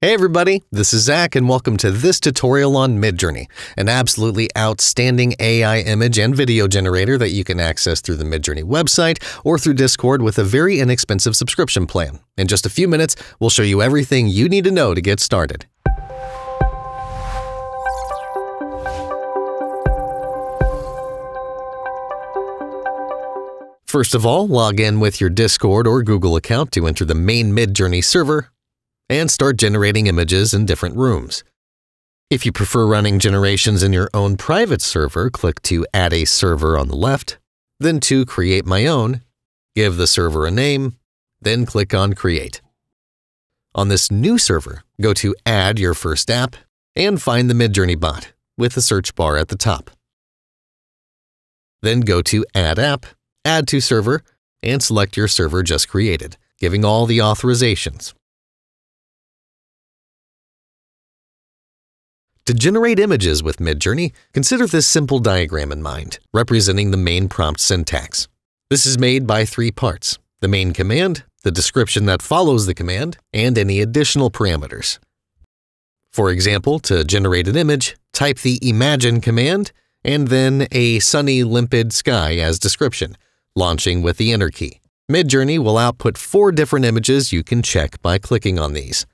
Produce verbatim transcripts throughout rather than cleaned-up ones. Hey everybody, this is Zach and welcome to this tutorial on Midjourney, an absolutely outstanding A I image and video generator that you can access through the Midjourney website or through Discord with a very inexpensive subscription plan. In just a few minutes, we'll show you everything you need to know to get started. First of all, log in with your Discord or Google account to enter the main Midjourney server and start generating images in different rooms. If you prefer running generations in your own private server, click to Add a Server on the left, then to Create My Own, give the server a name, then click on Create. On this new server, go to Add Your First App and find the Midjourney bot with the search bar at the top. Then go to Add App, Add to Server, and select your server just created, giving all the authorizations. To generate images with Midjourney, consider this simple diagram in mind, representing the main prompt syntax. This is made by three parts: the main command, the description that follows the command, and any additional parameters. For example, to generate an image, type the imagine command and then a sunny, limpid sky as description, launching with the enter key. Midjourney will output four different images you can check by clicking on these.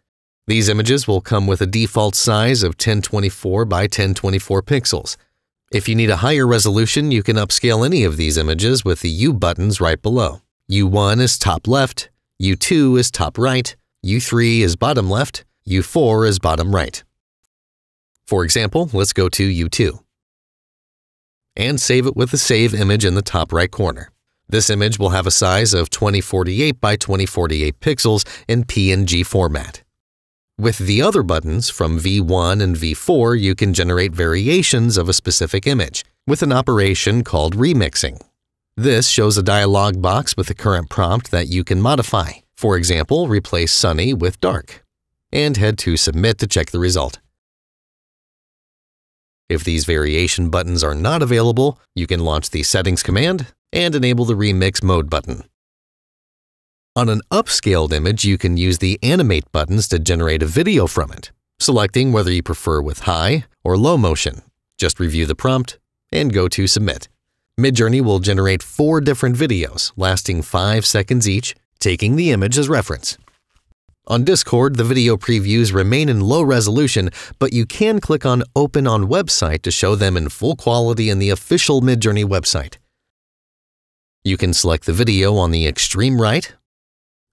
These images will come with a default size of ten twenty-four by ten twenty-four pixels. If you need a higher resolution, you can upscale any of these images with the U buttons right below. U one is top left, U two is top right, U three is bottom left, U four is bottom right. For example, let's go to U two and save it with the save image in the top right corner. This image will have a size of twenty forty-eight by twenty forty-eight pixels in P N G format. With the other buttons from V one and V four, you can generate variations of a specific image with an operation called remixing. This shows a dialog box with the current prompt that you can modify. For example, replace sunny with dark and head to submit to check the result. If these variation buttons are not available, you can launch the settings command and enable the remix mode button. On an upscaled image, you can use the animate buttons to generate a video from it, selecting whether you prefer with high or low motion. Just review the prompt and go to submit. Midjourney will generate four different videos, lasting five seconds each, taking the image as reference. On Discord, the video previews remain in low resolution, but you can click on Open on Website to show them in full quality in the official Midjourney website. You can select the video on the extreme right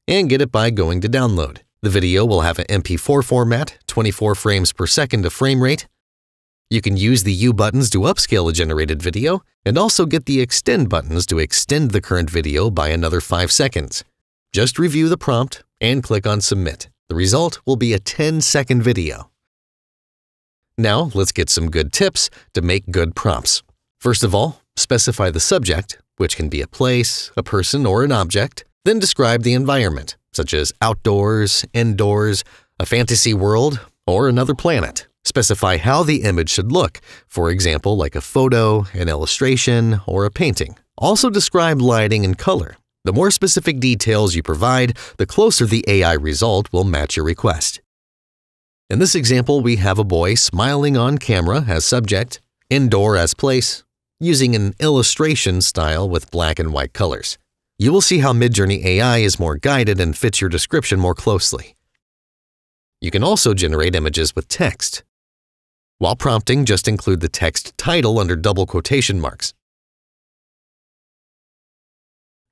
and get it by going to download. The video will have an M P four format, twenty-four frames per second to frame rate. You can use the U buttons to upscale a generated video and also get the extend buttons to extend the current video by another five seconds. Just review the prompt and click on submit. The result will be a ten second video. Now let's get some good tips to make good prompts. First of all, specify the subject, which can be a place, a person, or an object. Then describe the environment, such as outdoors, indoors, a fantasy world, or another planet. Specify how the image should look, for example, like a photo, an illustration, or a painting. Also describe lighting and color. The more specific details you provide, the closer the A I result will match your request. In this example, we have a boy smiling on camera as subject, indoor as place, using an illustration style with black and white colors. You will see how Midjourney A I is more guided and fits your description more closely. You can also generate images with text. While prompting, just include the text title under double quotation marks.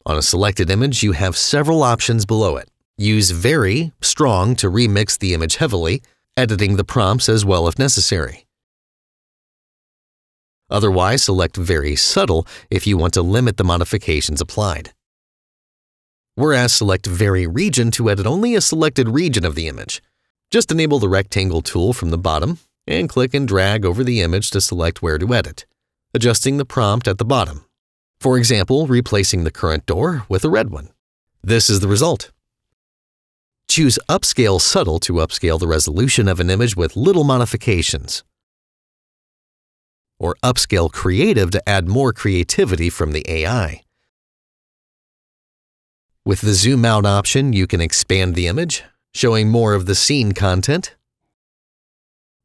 On a selected image, you have several options below it. Use very strong to remix the image heavily, editing the prompts as well if necessary. Otherwise, select very subtle if you want to limit the modifications applied. Whereas select Vary Region to edit only a selected region of the image. Just enable the rectangle tool from the bottom and click and drag over the image to select where to edit, adjusting the prompt at the bottom. For example, replacing the current door with a red one. This is the result. Choose Upscale Subtle to upscale the resolution of an image with little modifications, or Upscale Creative to add more creativity from the A I. With the zoom out option, you can expand the image, showing more of the scene content.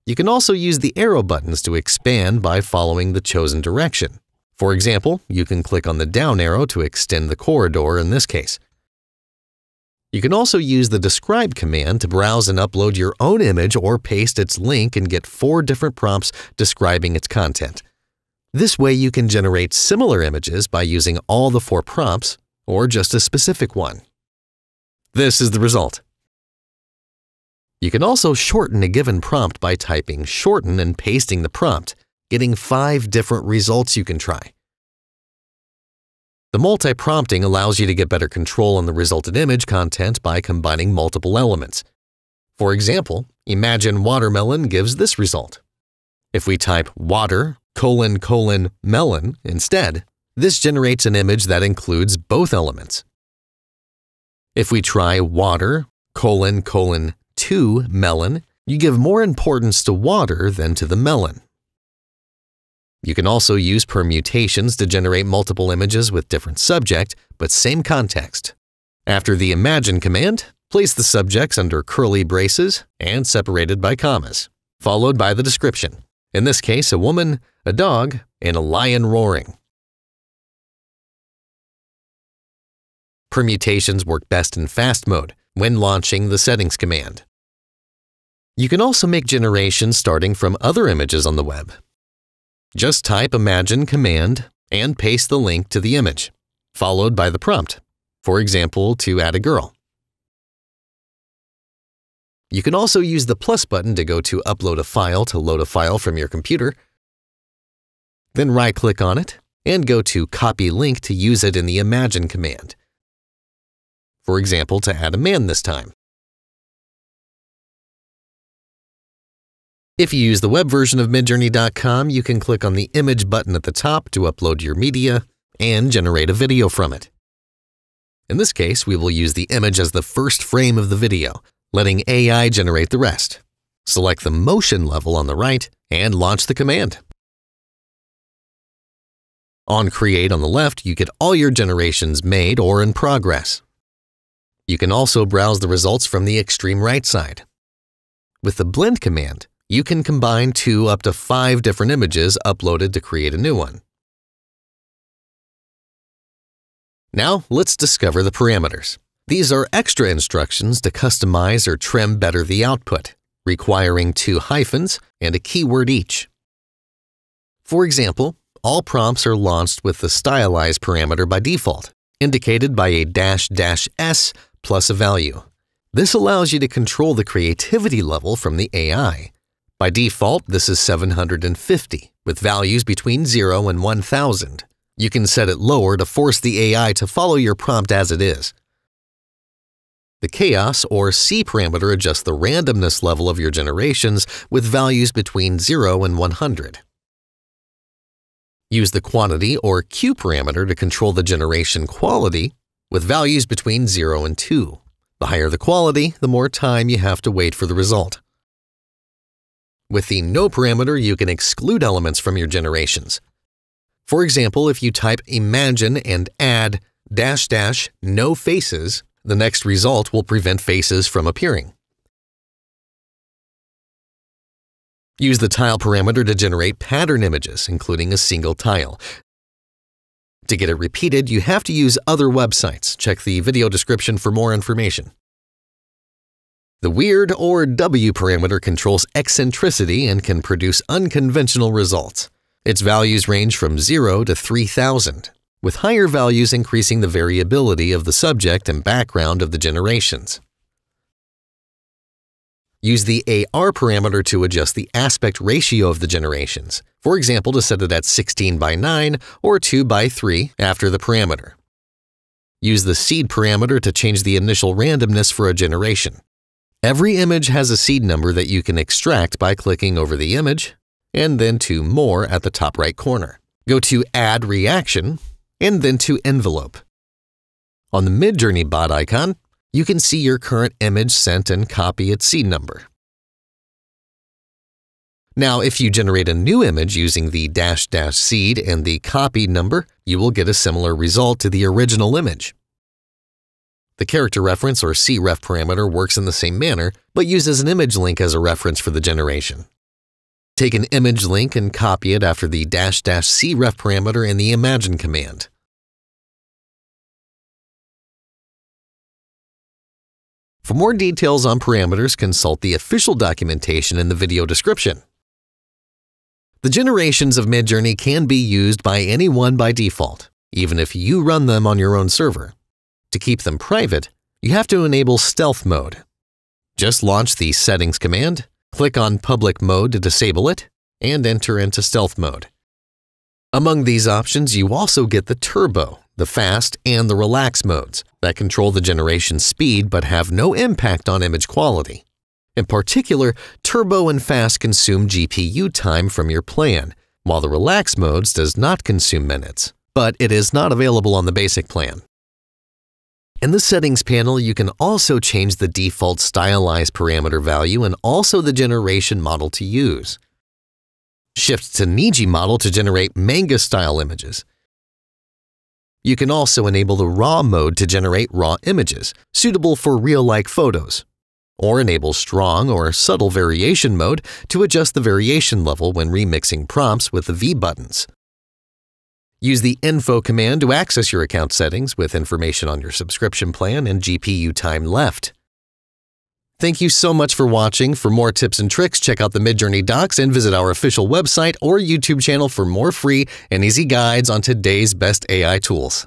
You can also use the arrow buttons to expand by following the chosen direction. For example, you can click on the down arrow to extend the corridor in this case. You can also use the describe command to browse and upload your own image or paste its link and get four different prompts describing its content. This way you can generate similar images by using all the four prompts or just a specific one. This is the result. You can also shorten a given prompt by typing shorten and pasting the prompt, getting five different results you can try. The multi-prompting allows you to get better control on the resultant image content by combining multiple elements. For example, imagine watermelon gives this result. If we type water colon colon melon instead, this generates an image that includes both elements. If we try water colon colon two melon, you give more importance to water than to the melon. You can also use permutations to generate multiple images with different subject, but same context. After the imagine command, place the subjects under curly braces and separated by commas, followed by the description. In this case, a woman, a dog, and a lion roaring. Permutations work best in fast mode when launching the settings command. You can also make generations starting from other images on the web. Just type imagine command and paste the link to the image, followed by the prompt, for example, to add a girl. You can also use the plus button to go to upload a file to load a file from your computer. Then right-click on it and go to copy link to use it in the imagine command. For example, to add a man this time. If you use the web version of midjourney dot com, you can click on the image button at the top to upload your media and generate a video from it. In this case, we will use the image as the first frame of the video, letting A I generate the rest. Select the motion level on the right and launch the command. On Create on the left, you get all your generations made or in progress. You can also browse the results from the extreme right side. With the blend command, you can combine two up to five different images uploaded to create a new one. Now let's discover the parameters. These are extra instructions to customize or trim better the output, requiring two hyphens and a keyword each. For example, all prompts are launched with the stylize parameter by default, indicated by a dash dash s plus a value. This allows you to control the creativity level from the A I. By default, this is seven hundred fifty, with values between zero and one thousand. You can set it lower to force the A I to follow your prompt as it is. The chaos or C parameter adjusts the randomness level of your generations with values between zero and one hundred. Use the quantity or Q parameter to control the generation quality with values between zero and two. The higher the quality, the more time you have to wait for the result. With the no parameter, you can exclude elements from your generations. For example, if you type imagine and add dash dash no faces, the next result will prevent faces from appearing. Use the tile parameter to generate pattern images, including a single tile. To get it repeated, you have to use other websites. Check the video description for more information. The weird or W parameter controls eccentricity and can produce unconventional results. Its values range from zero to three thousand, with higher values increasing the variability of the subject and background of the generations. Use the A R parameter to adjust the aspect ratio of the generations, for example, to set it at sixteen by nine or two by three after the parameter. Use the seed parameter to change the initial randomness for a generation. Every image has a seed number that you can extract by clicking over the image and then to More at the top right corner. Go to Add Reaction and then to Envelope. On the Midjourney bot icon, you can see your current image sent and copy its seed number. Now, if you generate a new image using the dash dash seed and the copy number, you will get a similar result to the original image. The character reference or C ref parameter works in the same manner, but uses an image link as a reference for the generation. Take an image link and copy it after the dash dash C ref parameter in the imagine command. For more details on parameters, consult the official documentation in the video description. The generations of Midjourney can be used by anyone by default, even if you run them on your own server. To keep them private, you have to enable stealth mode. Just launch the settings command, click on public mode to disable it, and enter into stealth mode. Among these options, you also get the turbo, the fast, and the relax modes that control the generation speed but have no impact on image quality. In particular, turbo and fast consume G P U time from your plan, while the relax modes does not consume minutes, but it is not available on the basic plan. In the settings panel, you can also change the default stylized parameter value and also the generation model to use. Shift to Niji model to generate manga style images. You can also enable the raw mode to generate raw images, suitable for real-like photos, or enable strong or subtle variation mode to adjust the variation level when remixing prompts with the V buttons. Use the info command to access your account settings with information on your subscription plan and G P U time left. Thank you so much for watching. For more tips and tricks, check out the Midjourney docs and visit our official website or YouTube channel for more free and easy guides on today's best A I tools.